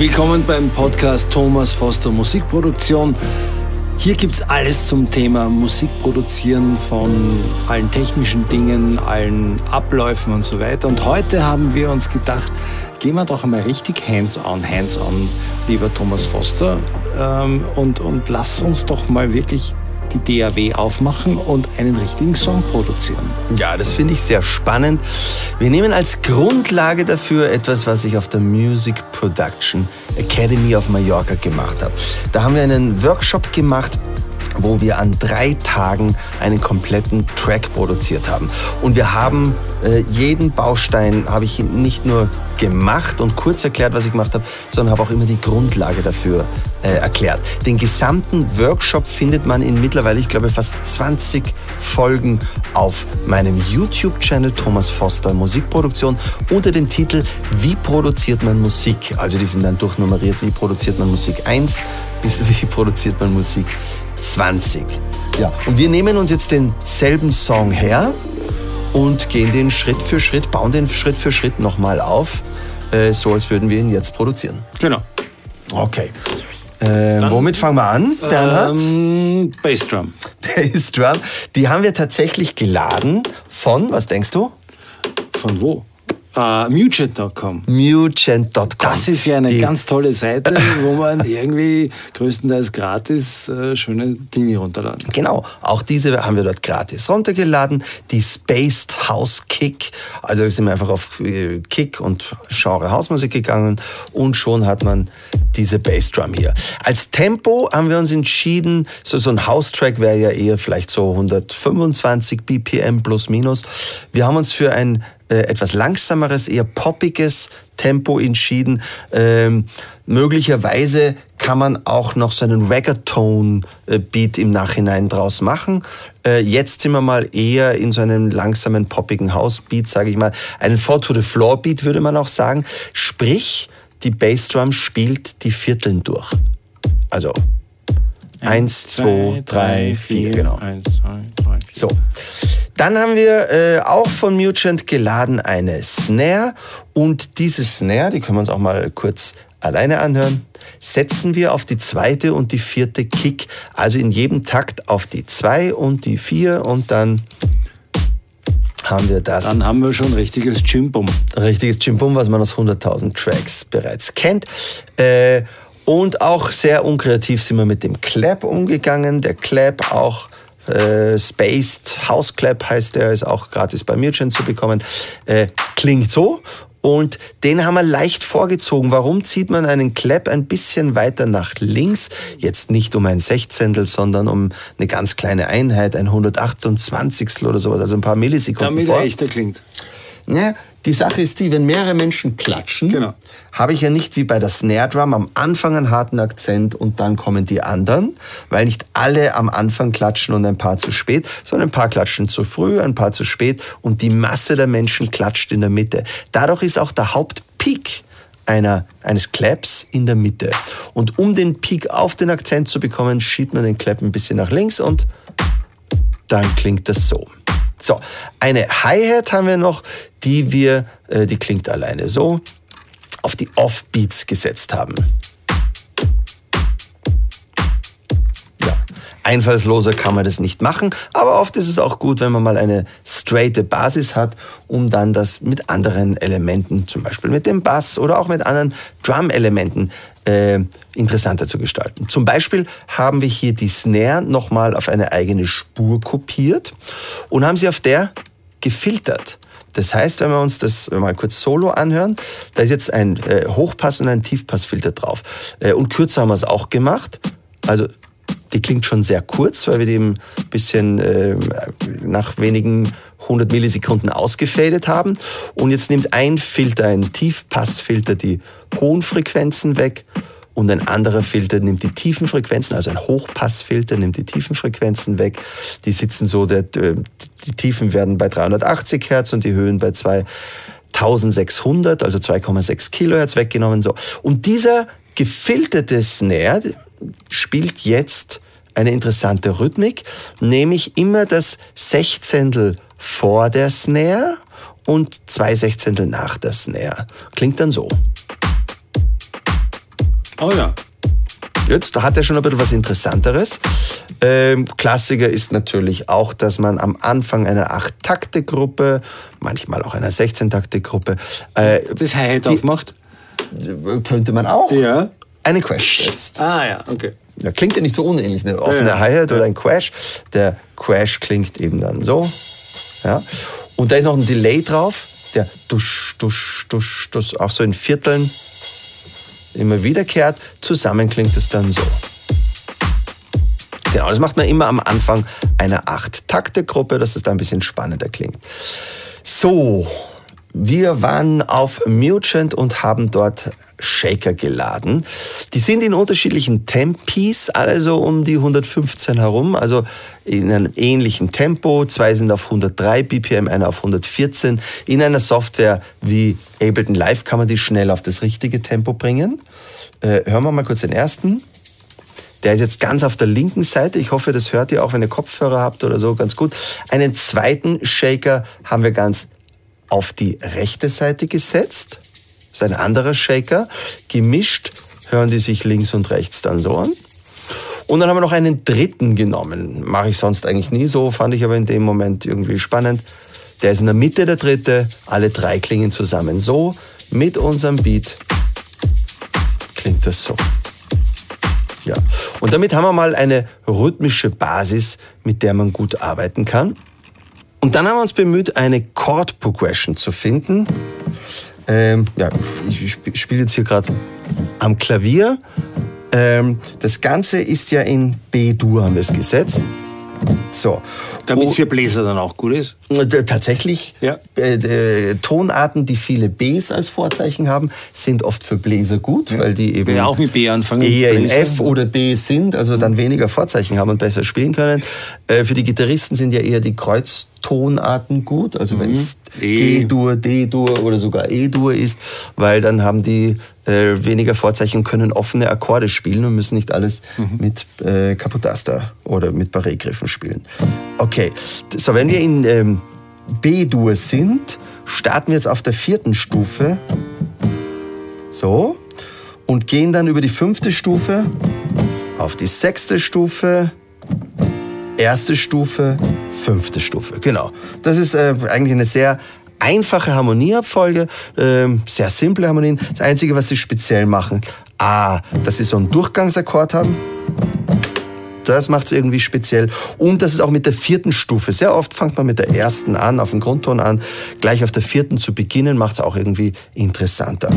Willkommen beim Podcast Thomas Foster Musikproduktion. Hier gibt es alles zum Thema Musikproduzieren, von allen technischen Dingen, allen Abläufen und so weiter. Und heute haben wir uns gedacht, gehen wir doch einmal richtig hands-on, lieber Thomas Foster, und lass uns doch mal wirklich die DAW aufmachen und einen richtigen Song produzieren. Ja, das finde ich sehr spannend. Wir nehmen als Grundlage dafür etwas, was ich auf der Music Production Academy of Mallorca gemacht habe. Da haben wir einen Workshop gemacht, wo wir an 3 Tagen einen kompletten Track produziert haben. Und wir haben jeden Baustein, habe ich nicht nur gemacht und kurz erklärt, was ich gemacht habe, sondern habe auch immer die Grundlage dafür erklärt. Den gesamten Workshop findet man in mittlerweile, ich glaube, fast 20 Folgen auf meinem YouTube-Channel Thomas Foster Musikproduktion unter dem Titel Wie produziert man Musik? Also die sind dann durchnummeriert. Wie produziert man Musik 1 bis wie produziert man Musik 20. Ja, und wir nehmen uns jetzt denselben Song her und gehen den Schritt für Schritt, bauen den Schritt für Schritt nochmal auf, so als würden wir ihn jetzt produzieren. Genau. Okay. Womit fangen wir an, Bernhard? Bassdrum. Bassdrum. Die haben wir tatsächlich geladen von, was denkst du? Von wo? Mugent.com. Mugent.com. Das ist ja eine ganz tolle Seite, wo man irgendwie größtenteils gratis schöne Dinge runterladen kann. Genau, auch diese haben wir dort gratis runtergeladen. Die Spaced House Kick, also sind wir einfach auf Kick und Genre Hausmusik gegangen und schon hat man diese Bassdrum hier. Als Tempo haben wir uns entschieden, so ein House-Track wäre ja eher vielleicht so 125 BPM plus minus. Wir haben uns für ein etwas langsameres, eher poppiges Tempo entschieden. Möglicherweise kann man auch noch so einen Reggaeton-Beat im Nachhinein draus machen. Jetzt sind wir mal eher in so einem langsamen, poppigen House-Beat, sage ich mal. Einen Four-to-the-Floor-Beat würde man auch sagen. Sprich, die Bassdrum spielt die Vierteln durch. Also 1, 2, 3, 4, genau. 1, 2, 3, 4. So. Dann haben wir auch von Mugent geladen eine Snare und diese Snare, die können wir uns auch mal kurz alleine anhören, setzen wir auf die 2. und die 4. Kick, also in jedem Takt auf die 2 und die 4 und dann haben wir das. Dann haben wir schon richtiges Chimbum. Richtiges Chimbum, was man aus 100.000 Tracks bereits kennt. Und auch sehr unkreativ sind wir mit dem Clap umgegangen, der Clap auch Spaced House Clap heißt der, ist auch gratis bei Mugent zu bekommen. Klingt so und den haben wir leicht vorgezogen. Warum zieht man einen Clap ein bisschen weiter nach links? Jetzt nicht um ein 16., sondern um eine ganz kleine Einheit, ein 128. oder sowas, also ein paar Millisekunden vor. Damit er echter klingt. Ja, die Sache ist die, wenn mehrere Menschen klatschen, genau, habe ich ja nicht wie bei der Snare Drum am Anfang einen harten Akzent und dann kommen die anderen, weil nicht alle am Anfang klatschen und ein paar zu spät, sondern ein paar klatschen zu früh, ein paar zu spät und die Masse der Menschen klatscht in der Mitte. Dadurch ist auch der Hauptpeak eines Claps in der Mitte. Und um den Peak auf den Akzent zu bekommen, schiebt man den Clap ein bisschen nach links und dann klingt das so. So, eine Hi-Hat haben wir noch, die klingt alleine so, auf die Off-Beats gesetzt haben. Ja, einfallsloser kann man das nicht machen, aber oft ist es auch gut, wenn man mal eine straighte Basis hat, um dann das mit anderen Elementen, zum Beispiel mit dem Bass oder auch mit anderen Drum-Elementen interessanter zu gestalten. Zum Beispiel haben wir hier die Snare nochmal auf eine eigene Spur kopiert und haben sie auf der gefiltert. Das heißt, wenn wir uns das mal kurz solo anhören, da ist jetzt ein Hochpass- und ein Tiefpassfilter drauf. Und kürzer haben wir es auch gemacht. Also die klingt schon sehr kurz, weil wir die ein bisschen nach wenigen 100 Millisekunden ausgefadet haben. Und jetzt nimmt ein Filter, ein Tiefpassfilter, die hohen Frequenzen weg und ein anderer Filter nimmt die tiefen Frequenzen, also ein Hochpassfilter nimmt die tiefen Frequenzen weg. Die sitzen so, die Tiefen werden bei 380 Hertz und die Höhen bei 2600, also 2,6 Kilohertz weggenommen. So. Und dieser gefilterte Snare spielt jetzt eine interessante Rhythmik, nämlich immer das 16. vor der Snare und 2 16. nach der Snare. Klingt dann so. Oh ja. Jetzt, da hat er schon ein bisschen was Interessanteres. Klassiker ist natürlich auch, dass man am Anfang einer 8-Takte-Gruppe, manchmal auch einer 16-Takte-Gruppe, das Hi-Hat aufmacht? Könnte man auch. Ja. Eine Crash setzt. Ah ja, okay. Ja, klingt ja nicht so unähnlich, eine offene Hi-Hat oder ein Crash. Der Crash klingt eben dann so. Ja. Und da ist noch ein Delay drauf, der dusch, dusch, dusch, dusch, auch so in Vierteln immer wiederkehrt. Zusammen klingt es dann so. Genau, das macht man immer am Anfang einer 8-Takte-Gruppe, dass es da ein bisschen spannender klingt. So, wir waren auf Mugent und haben dort Shaker geladen. Die sind in unterschiedlichen Tempis, alle so um die 115 herum, also in einem ähnlichen Tempo. Zwei sind auf 103 BPM, einer auf 114. In einer Software wie Ableton Live kann man die schnell auf das richtige Tempo bringen. Hören wir mal kurz den ersten. Der ist jetzt ganz auf der linken Seite. Ich hoffe, das hört ihr auch, wenn ihr Kopfhörer habt oder so, ganz gut. Einen zweiten Shaker haben wir ganz auf die rechte Seite gesetzt. Das ist ein anderer Shaker. Gemischt hören die sich links und rechts dann so an. Und dann haben wir noch einen dritten genommen. Mache ich sonst eigentlich nie so, fand ich aber in dem Moment irgendwie spannend. Der ist in der Mitte, der dritte. Alle drei klingen zusammen so. Mit unserem Beat klingt das so. Ja. Und damit haben wir mal eine rhythmische Basis, mit der man gut arbeiten kann. Und dann haben wir uns bemüht, eine Chord-Progression zu finden. Ja, ich spiele jetzt hier gerade am Klavier. Das Ganze ist ja in B-Dur, haben wir es gesetzt. So. Damit es für Bläser dann auch gut ist? Tatsächlich. Ja. Tonarten, die viele Bs als Vorzeichen haben, sind oft für Bläser gut, ja, weil die eben auch mit B anfangen, eher in F oder D sind, also dann weniger Vorzeichen haben und besser spielen können. Für die Gitarristen sind ja eher die Kreuztonarten gut, also wenn es G-Dur, D-Dur oder sogar E-Dur ist, weil dann haben die weniger Vorzeichen, können offene Akkorde spielen und müssen nicht alles mit Kapotaster oder mit Barré-Griffen spielen. Okay, so wenn wir in B-Dur sind, starten wir jetzt auf der 4. Stufe, so, und gehen dann über die 5. Stufe, auf die 6. Stufe, 1. Stufe, 5. Stufe, genau. Das ist eigentlich eine sehr einfache Harmonieabfolge, sehr simple Harmonien. Das Einzige, was sie speziell machen, dass sie so einen Durchgangsakkord haben. Das macht es irgendwie speziell. Und das ist auch mit der 4. Stufe. Sehr oft fängt man mit der 1. an, auf den Grundton an. Gleich auf der 4. zu beginnen, macht es auch irgendwie interessanter.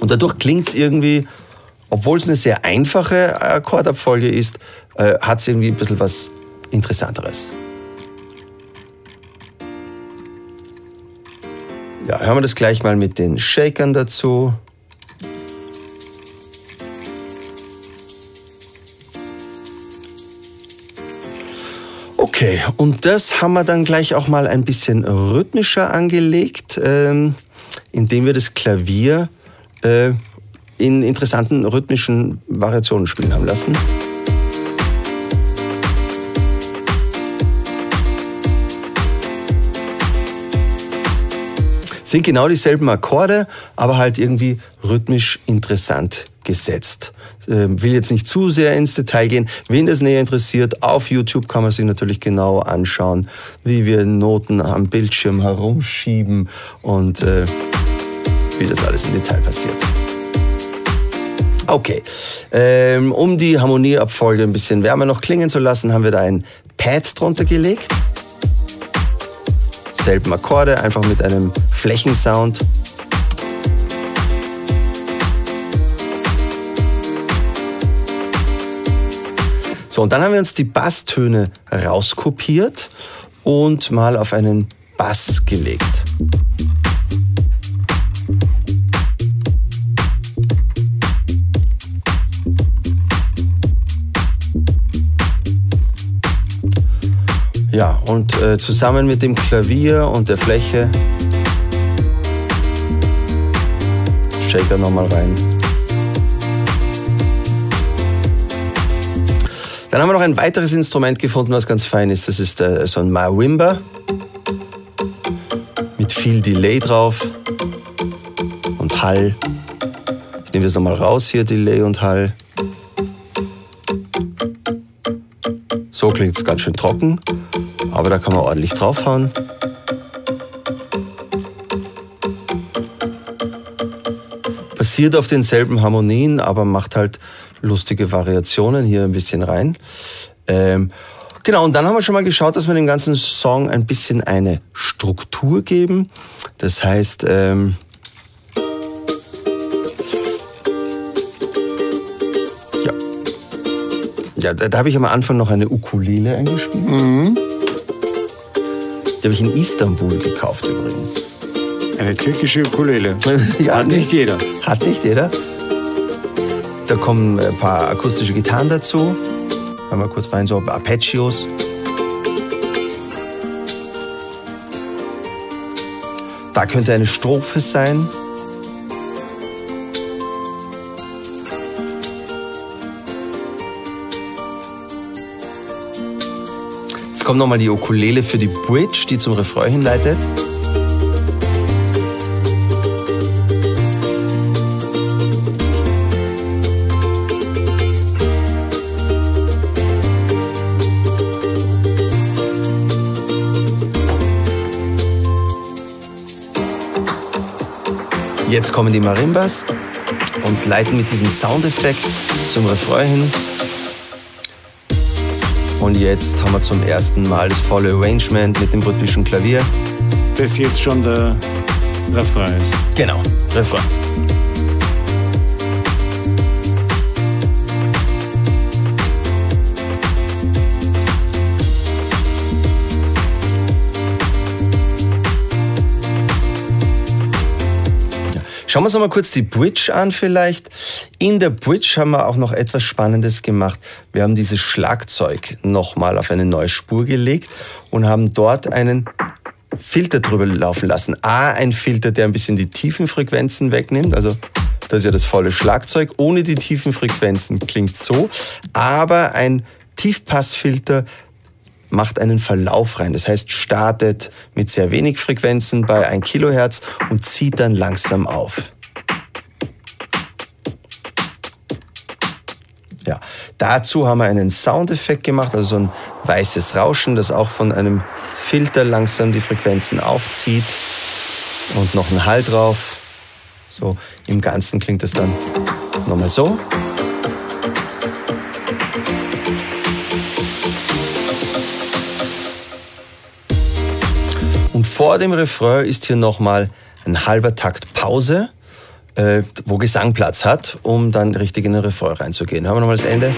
Und dadurch klingt es irgendwie, obwohl es eine sehr einfache Akkordabfolge ist, hat es irgendwie ein bisschen was Interessanteres. Ja, hören wir das gleich mal mit den Shakern dazu. Okay, und das haben wir dann gleich auch mal ein bisschen rhythmischer angelegt, indem wir das Klavier in interessanten rhythmischen Variationen spielen haben lassen. Sind genau dieselben Akkorde, aber halt irgendwie rhythmisch interessant gesetzt. Will jetzt nicht zu sehr ins Detail gehen. Wen das näher interessiert, auf YouTube kann man sich natürlich genau anschauen, wie wir Noten am Bildschirm herumschieben und wie das alles im Detail passiert. Okay, um die Harmonieabfolge ein bisschen wärmer noch klingen zu lassen, haben wir da ein Pad drunter gelegt. Selben Akkorde, einfach mit einem Flächensound. So, und dann haben wir uns die Basstöne rauskopiert und mal auf einen Bass gelegt. Ja, und zusammen mit dem Klavier und der Fläche Shaker nochmal rein. Dann haben wir noch ein weiteres Instrument gefunden, was ganz fein ist. Das ist so ein Marimba mit viel Delay drauf. Hall. Ich nehme das nochmal raus hier, Delay und Hall. So klingt es ganz schön trocken, aber da kann man ordentlich draufhauen. Basiert auf denselben Harmonien, aber macht halt lustige Variationen hier ein bisschen rein. Genau, und dann haben wir schon mal geschaut, dass wir dem ganzen Song ein bisschen eine Struktur geben. Das heißt, da habe ich am Anfang noch eine Ukulele eingespielt. Mhm. Die habe ich in Istanbul gekauft übrigens. Eine türkische Ukulele. Ja, hat nicht jeder. Hat nicht jeder. Da kommen ein paar akustische Gitarren dazu. Hören wir kurz rein, so Arpeggios. Da könnte eine Strophe sein. Jetzt kommt nochmal die Ukulele für die Bridge, die zum Refrain hinleitet. Jetzt kommen die Marimbas und leiten mit diesem Soundeffekt zum Refrain hin. Und jetzt haben wir zum ersten Mal das volle Arrangement mit dem rhythmischen Klavier. Das jetzt schon der Refrain ist. Genau, Refrain. Schauen wir uns noch mal kurz die Bridge an vielleicht. In der Bridge haben wir auch noch etwas Spannendes gemacht. Wir haben dieses Schlagzeug nochmal auf eine neue Spur gelegt und haben dort einen Filter drüber laufen lassen. Ein Filter, der ein bisschen die tiefen Frequenzen wegnimmt. Also das ist ja das volle Schlagzeug. Ohne die tiefen Frequenzen klingt so. Aber ein Tiefpassfilter macht einen Verlauf rein. Das heißt, startet mit sehr wenig Frequenzen bei 1 Kilohertz und zieht dann langsam auf. Ja, dazu haben wir einen Soundeffekt gemacht, also so ein weißes Rauschen, das auch von einem Filter langsam die Frequenzen aufzieht. Und noch ein Hall drauf. So, im Ganzen klingt es dann nochmal so. Vor dem Refrain ist hier nochmal ein halber Takt Pause, wo Gesang Platz hat, um dann richtig in den Refrain reinzugehen. Hören wir nochmal das Ende.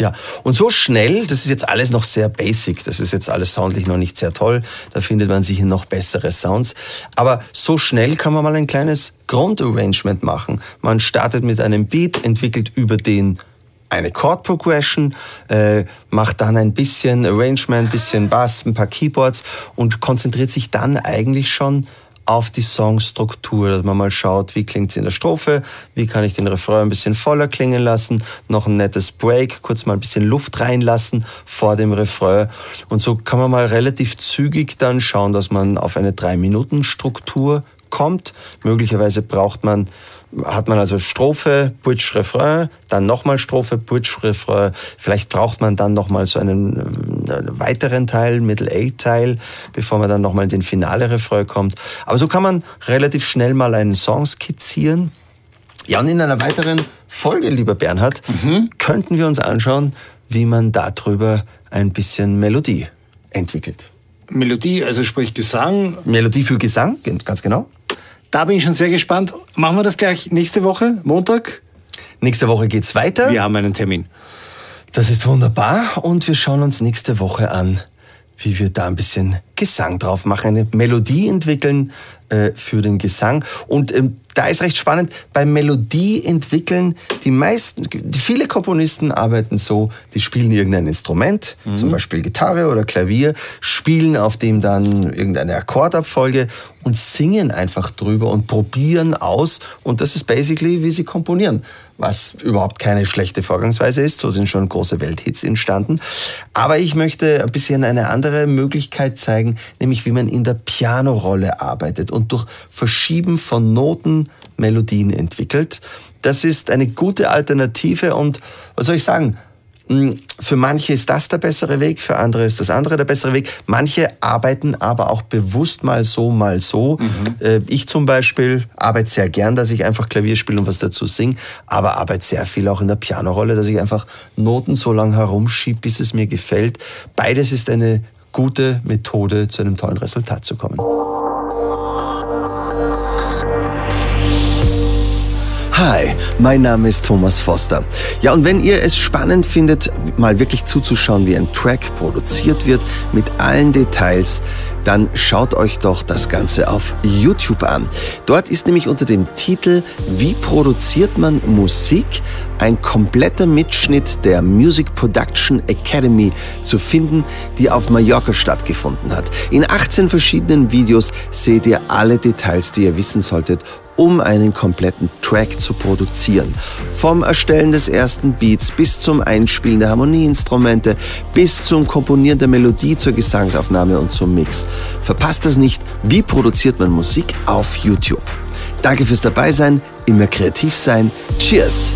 Ja, und so schnell, das ist jetzt alles noch sehr basic, das ist jetzt alles soundlich noch nicht sehr toll, da findet man sicher noch bessere Sounds, aber so schnell kann man mal ein kleines Grundarrangement machen. Man startet mit einem Beat, entwickelt über den eine Chord Progression, macht dann ein bisschen Arrangement, ein bisschen Bass, ein paar Keyboards und konzentriert sich dann eigentlich schon auf die Songstruktur, dass man mal schaut, wie klingt es in der Strophe, wie kann ich den Refrain ein bisschen voller klingen lassen, noch ein nettes Break, kurz mal ein bisschen Luft reinlassen vor dem Refrain. Und so kann man mal relativ zügig dann schauen, dass man auf eine 3-Minuten-Struktur kommt. Möglicherweise hat man also Strophe, Bridge, Refrain, dann nochmal Strophe, Bridge, Refrain. Vielleicht braucht man dann nochmal so einen weiteren Teil, Middle-A-Teil, bevor man dann nochmal in den finale Refrain kommt. Aber so kann man relativ schnell mal einen Song skizzieren. Ja, und in einer weiteren Folge, lieber Bernhard, könnten wir uns anschauen, wie man darüber ein bisschen Melodie entwickelt. Melodie, also sprich Gesang. Melodie für Gesang, ganz genau. Da bin ich schon sehr gespannt. Machen wir das gleich nächste Woche, Montag? Nächste Woche geht's weiter. Wir haben einen Termin. Das ist wunderbar und wir schauen uns nächste Woche an, wie wir da ein bisschen Gesang drauf machen, eine Melodie entwickeln für den Gesang. Und da ist recht spannend, beim Melodie entwickeln, viele Komponisten arbeiten so, die spielen irgendein Instrument, zum Beispiel Gitarre oder Klavier, spielen auf dem dann irgendeine Akkordabfolge und singen einfach drüber und probieren aus. Und das ist basically, wie sie komponieren, was überhaupt keine schlechte Vorgangsweise ist. So sind schon große Welthits entstanden. Aber ich möchte ein bisschen eine andere Möglichkeit zeigen, nämlich wie man in der Pianorolle arbeitet und durch Verschieben von Noten Melodien entwickelt. Das ist eine gute Alternative und, was soll ich sagen, für manche ist das der bessere Weg, für andere ist das andere der bessere Weg. Manche arbeiten aber auch bewusst mal so, mal so. Ich zum Beispiel arbeite sehr gern, dass ich einfach Klavier spiele und was dazu singe, aber arbeite sehr viel auch in der Pianorolle, dass ich einfach Noten so lang herumschiebe, bis es mir gefällt. Beides ist eine gute Methode, zu einem tollen Resultat zu kommen. Hi, mein Name ist Thomas Foster. Ja, und wenn ihr es spannend findet, mal wirklich zuzuschauen, wie ein Track produziert wird, mit allen Details, dann schaut euch doch das Ganze auf YouTube an. Dort ist nämlich unter dem Titel "Wie produziert man Musik?" ein kompletter Mitschnitt der Music Production Academy zu finden, die auf Mallorca stattgefunden hat. In 18 verschiedenen Videos seht ihr alle Details, die ihr wissen solltet, um einen kompletten Track zu produzieren. Vom Erstellen des ersten Beats bis zum Einspielen der Harmonieinstrumente, bis zum Komponieren der Melodie, zur Gesangsaufnahme und zum Mix. Verpasst das nicht, wie produziert man Musik auf YouTube. Danke fürs Dabeisein, immer kreativ sein. Cheers!